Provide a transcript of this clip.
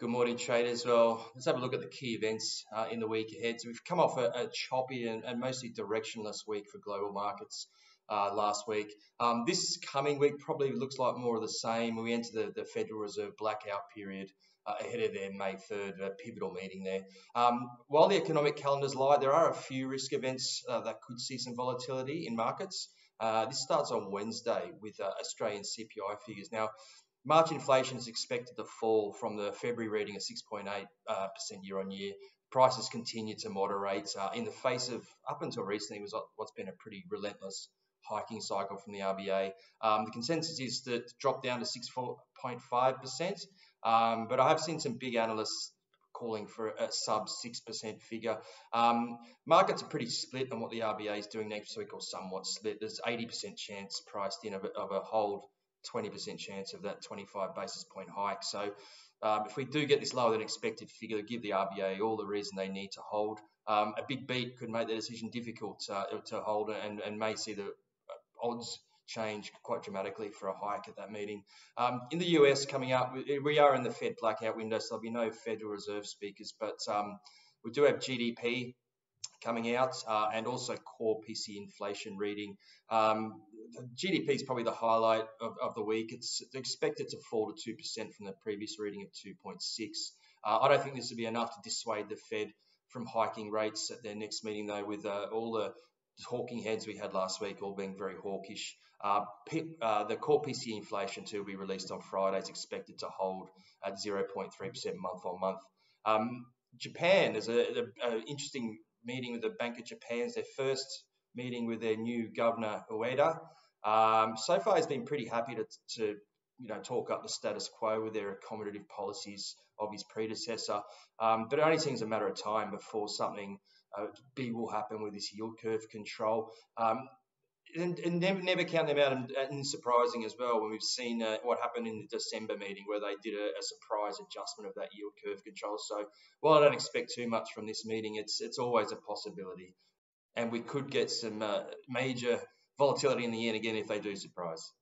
Good morning, traders. Well, let's have a look at the key events in the week ahead. So we've come off a choppy and mostly directionless week for global markets last week. This coming week probably looks like more of the same. We enter the Federal Reserve blackout period ahead of their May 3rd pivotal meeting there. While the economic calendars lie, there are a few risk events that could see some volatility in markets. This starts on Wednesday with Australian CPI figures. Now, March inflation is expected to fall from the February reading of 6.8% year on year. Prices continue to moderate in the face of, up until recently, was what's been a pretty relentless hiking cycle from the RBA. The consensus is to drop down to 6.5%, but I have seen some big analysts calling for a sub 6% figure. Markets are pretty split on what the RBA is doing next week, or somewhat split. There's 80% chance priced in of a hold, 20% chance of that 25 basis point hike. So if we do get this lower than expected figure, give the RBA all the reason they need to hold. A big beat could make the decision difficult to hold and may see the odds change quite dramatically for a hike at that meeting. In the US coming up, we are in the Fed blackout window, so there'll be no Federal Reserve speakers, but we do have GDP coming out and also core PC inflation reading. GDP is probably the highlight of the week. It's expected to fall to 2% from the previous reading of 2.6. I don't think this will be enough to dissuade the Fed from hiking rates at their next meeting, though, with all the talking heads we had last week all being very hawkish. The core PC inflation too will be released on Friday. It's expected to hold at 0.3% month on month. Japan is an interesting meeting with the Bank of Japan. It's their first meeting with their new governor, Ueda. So far, he's been pretty happy to talk up the status quo with their accommodative policies of his predecessor. But it only seems a matter of time before something big will happen with this yield curve control. And never count them out, and surprising as well when we've seen what happened in the December meeting where they did a surprise adjustment of that yield curve control. So while I don't expect too much from this meeting, it's always a possibility. And we could get some major volatility in the end again if they do surprise.